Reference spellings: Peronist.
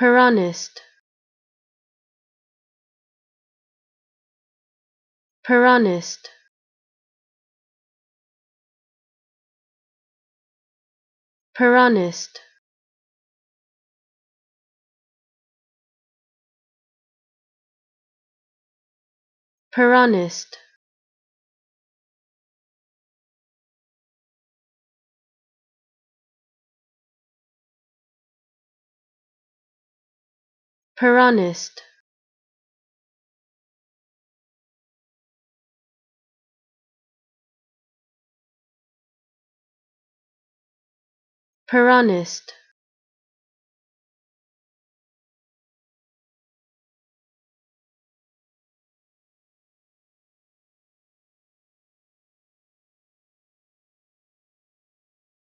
Peronist. Peronist. Peronist. Peronist. Peronist. Peronist.